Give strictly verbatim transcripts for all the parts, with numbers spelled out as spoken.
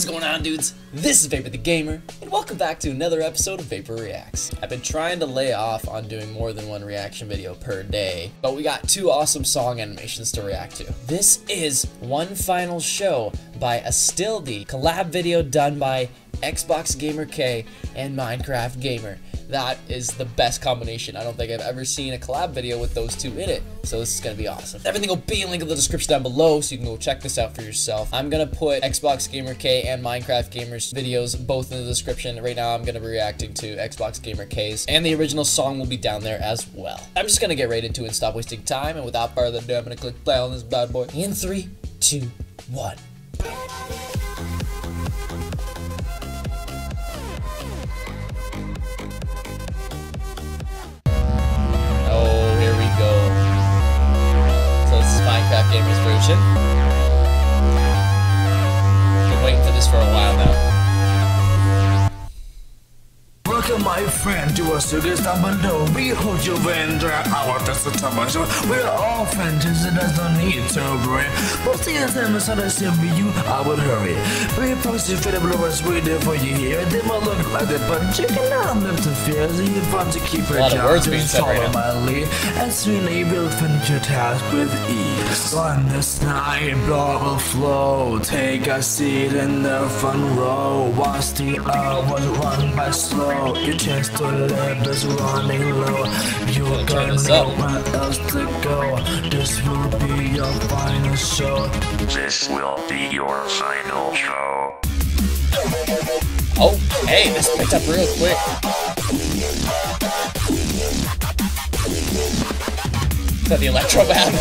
is going on, dudes? This is Vapor the Gamer, and welcome back to another episode of Vapor Reacts. I've been trying to lay off on doing more than one reaction video per day, but we got two awesome song animations to react to. This is One Final Show by Astildi, collab video done by XboxGamerK and MineCraftGAMER. That is the best combination. I don't think I've ever seen a collab video with those two in it, so this is gonna be awesome. Everything will be linked in the description down below, so you can go check this out for yourself. I'm gonna put XboxGamerK and MineCraftGamer's videos both in the description. Right now I'm gonna be reacting to XboxGamerK's, and the original song will be down there as well. I'm just gonna get right into it and stop wasting time, and without further ado, I'm gonna click play on this bad boy. In three, two, one. Gamer's version. Been waiting for this for a while now. Welcome, my friend, to a circus bando. We hold you when there our best of we're all friends, and there's no need to worry. Most of the time, it's not a simple you, I would hurry. We promise you, for the blowers waiting for you here. They might look like the bunch, you cannot live to fear. So you want to keep her job, just follow my lead. And soon, you will finish your task with ease. On this night, blood will flow. Take a seat in the front row. Watch the hours run by slow. Your chance to live is running low. You're gonna nowhere else to go. This will be your final show. This will be your final show. Oh, hey, this picked up real quick. Is that the electro band?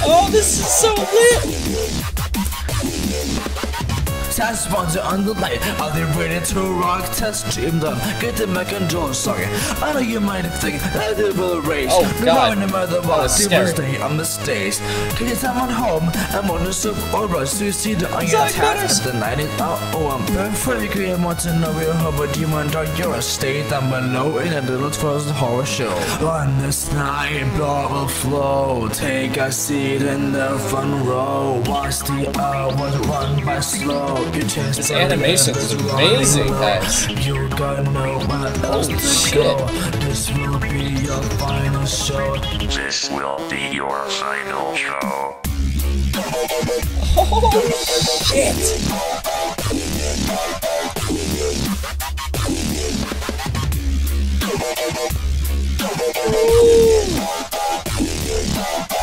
Oh, this is so lit! Test sponsor on the light. Are they ready to rock? Test stream them. Get the Mac and Joe song. I know you might think that they will race. Oh, God. No matter what, they will stay on the stage. Get someone home. I'm on the soup over. So you see the onion task. The night is out. Oh, I'm perfect. I want to know your hobby. Do you want to you're a state? I'm below in a little first horror show. On this night, blood will flow. Take a seat in the front row. Watch the hours run by slow. This animation is amazing, guys. You got nowhere else to go. This will be your final show. This will be your final show. Oh,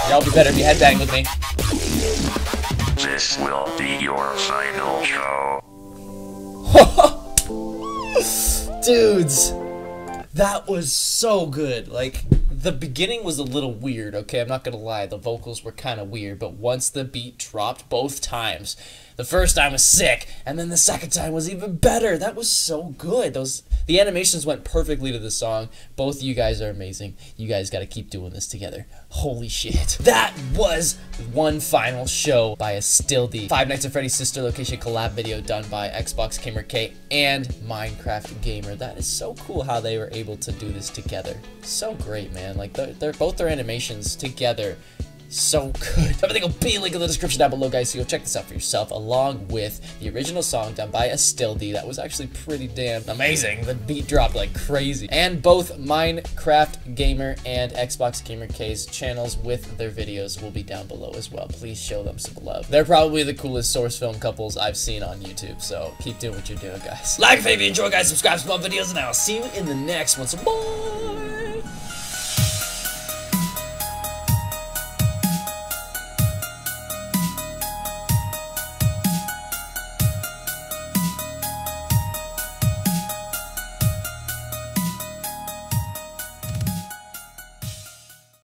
shit! Y'all be better if you headbang with me. This will be your final show. Dudes, that was so good. Like, the beginning was a little weird, okay? I'm not gonna lie, the vocals were kind of weird, but once the beat dropped both times, the first time was sick, and then the second time was even better. That was so good. Those the animations went perfectly to the song. Both of you guys are amazing. You guys gotta keep doing this together. Holy shit. That was One Final Show by Astildi. Five Nights at Freddy's Sister Location collab video done by XboxGamerK and MineCraftGAMER. That is so cool how they were able to do this together. So great, man. Like, they're, they're both their animations together. So good. Everything will be linked in the description down below, guys, so you'll check this out for yourself, along with the original song done by Astildi. That was actually pretty damn amazing. The beat dropped like crazy. And both MineCraftGAMER and XboxGamerK's channels with their videos will be down below as well. Please show them some love. They're probably the coolest source film couples I've seen on YouTube, so keep doing what you're doing, guys. Like if you enjoy, guys, subscribe to more videos, and I'll see you in the next one. So bye!